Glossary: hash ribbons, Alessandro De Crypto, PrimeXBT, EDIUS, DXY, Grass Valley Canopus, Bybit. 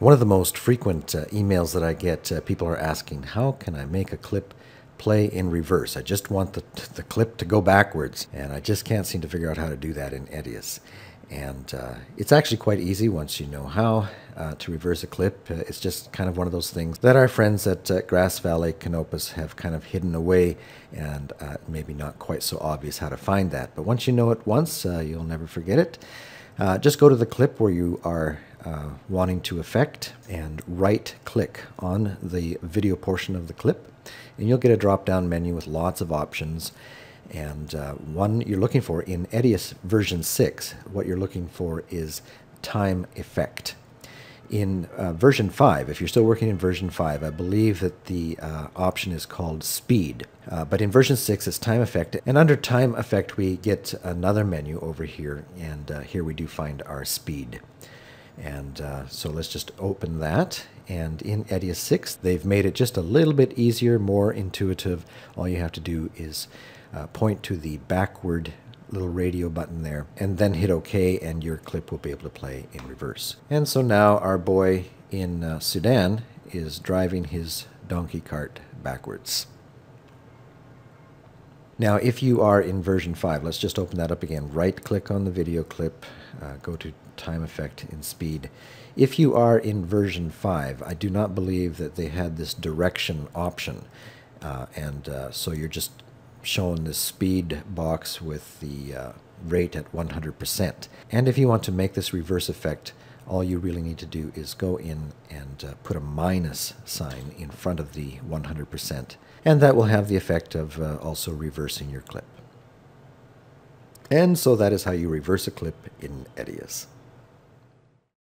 One of the most frequent emails that I get, people are asking, how can I make a clip play in reverse? I just want the clip to go backwards, and I just can't seem to figure out how to do that in EDIUS. And it's actually quite easy once you know how to reverse a clip. It's just kind of one of those things that our friends at Grass Valley Canopus have kind of hidden away, and maybe not quite so obvious how to find that. But once you know it once, you'll never forget it. Just go to the clip where you are wanting to affect and right-click on the video portion of the clip, and you'll get a drop-down menu with lots of options. And one you're looking for in EDIUS version 6, what you're looking for is time effect. In version 5, if you're still working in version 5, I believe that the option is called speed. But in version 6, it's time effect. And under time effect, we get another menu over here. And here we do find our speed. And so let's just open that. And in EDIUS 6, they've made it just a little bit easier, more intuitive. All you have to do is point to the backward little radio button there, and then hit OK, and your clip will be able to play in reverse. And so now our boy in Sudan is driving his donkey cart backwards. Now, if you are in version 5, let's just open that up again. Right-click on the video clip, go to time effect and speed. If you are in version 5, I do not believe that they had this direction option, so you're just shown the speed box with the rate at 100%. And if you want to make this reverse effect, all you really need to do is go in and put a minus sign in front of the 100%. And that will have the effect of also reversing your clip. And so that is how you reverse a clip in EDIUS.